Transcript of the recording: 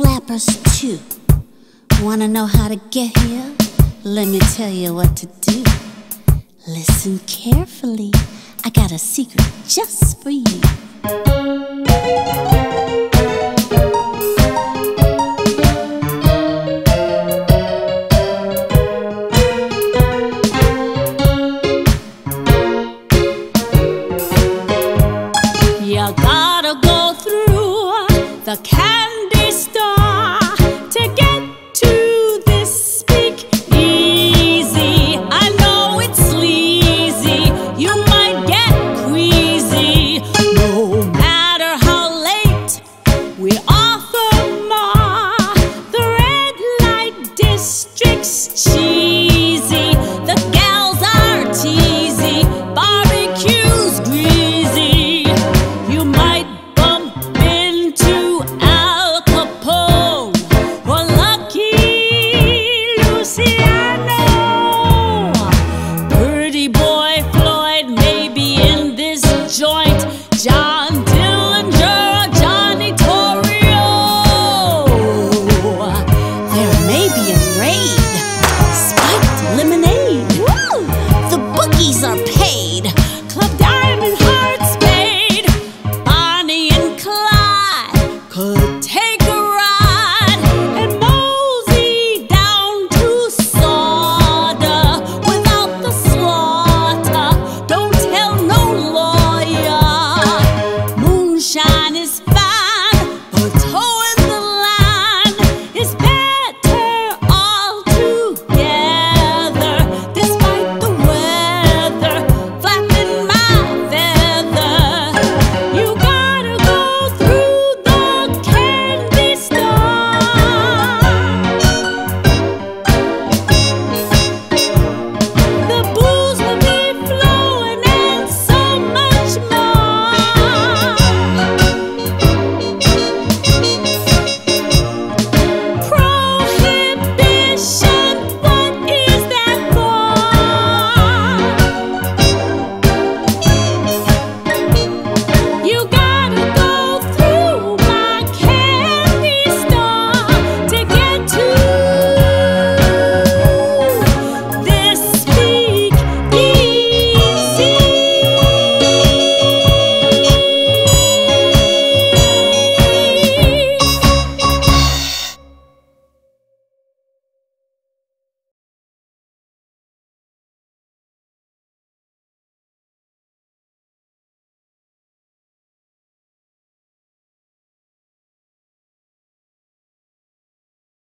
flappers too. Wanna know how to get here? Let me tell you what to do. Listen carefully, I got a secret just for you. You gotta go through the